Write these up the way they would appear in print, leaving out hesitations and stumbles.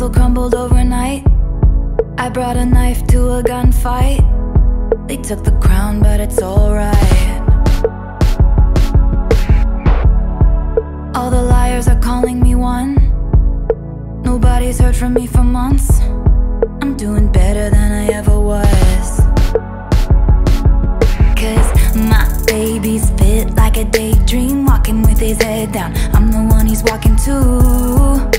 castle crumbled overnight. I brought a knife to a gunfight. They took the crown, but it's alright. All the liars are calling me one. Nobody's heard from me for months. I'm doing better than I ever was, 'cause my baby's fit like a daydream, walking with his head down. I'm the one he's walking to.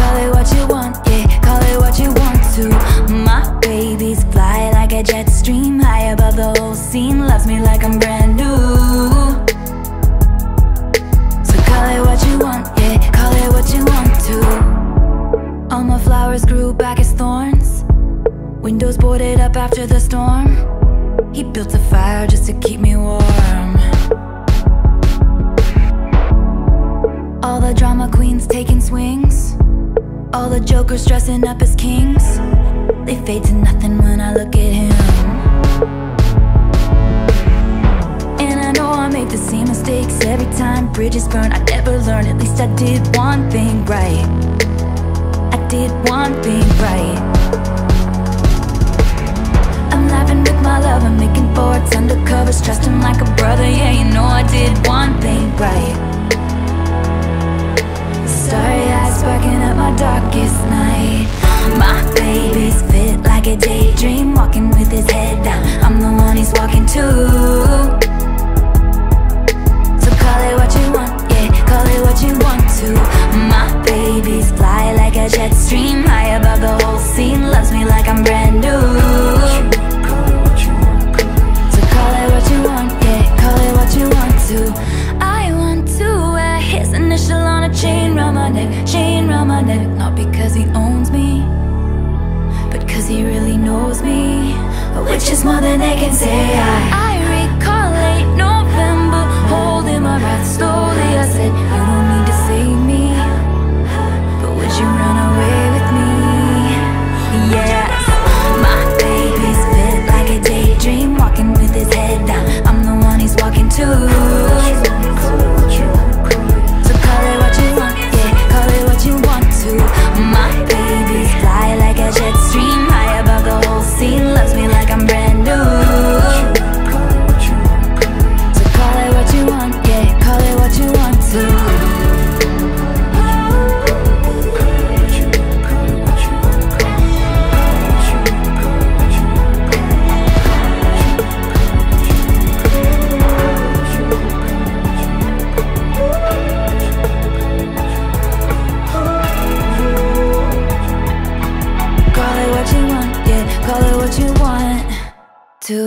Call it what you want, yeah, call it what you want to. My babies fly like a jet stream, high above the whole scene, loves me like I'm brand new. So call it what you want, yeah, call it what you want to. All my flowers grew back as thorns, windows boarded up after the storm. He built a fire just to keep me warm. All the drama queens taking swings, all the jokers dressing up as kings. They fade to nothing when I look at him. And I know I make the same mistakes every time. Bridges burn, I never learn. At least I did one thing right. I did one thing right. I'm laughing with my lover, making forts undercovers. Trust him like a brother, yeah, you know I did one thing right. Starry eyes sparking up my darkest night. My baby's fit like a daydream, walking with his head down. I'm the one he's walking to. So call it what you want, yeah, call it what you want to. My babies fly like a jet stream, high above the whole scene, loves me like I'm brand new. So call it what you want, yeah, call it what you want to. I want to wear his initial on a chain round my neck, chain round my neck. Not because he owns me, but 'cause he really knows me, which is more than they can say. I recall late November, holding my breath slowly. I said, you don't need to save me, but would you run away with me? Yes. My baby's fit like a daydream, walking with his head down. I'm the one he's walking to. To